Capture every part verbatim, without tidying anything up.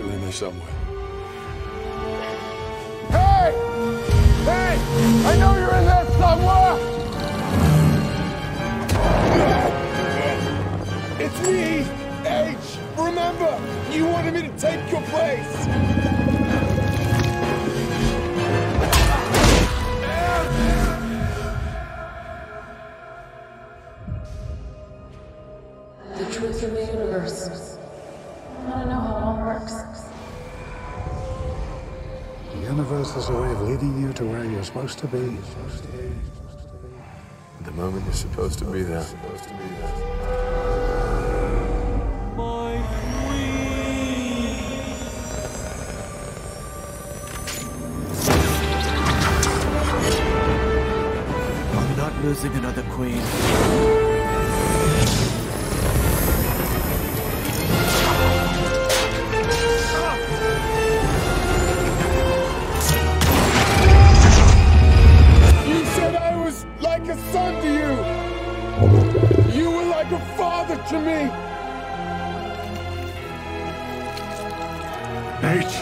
still in there somewhere. Hey! Hey! I know you're in there somewhere! It's me, H! Remember, you wanted me to take your place! The truth of the universe. I want to know how it all works. The universe is a way of leading you to where you're supposed to be. At the moment you're supposed to be there. My queen. I'm not losing another queen. Like a father to me! H!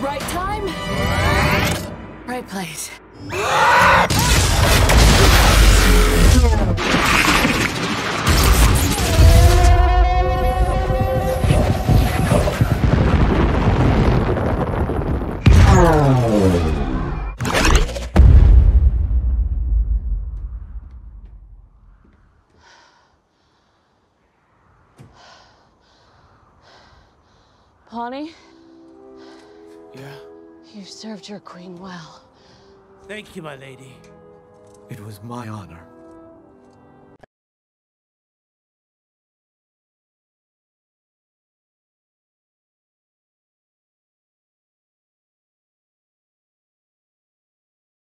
Right time, right place. Pawnee? Yeah? You served your queen well. Thank you, my lady. It was my honor.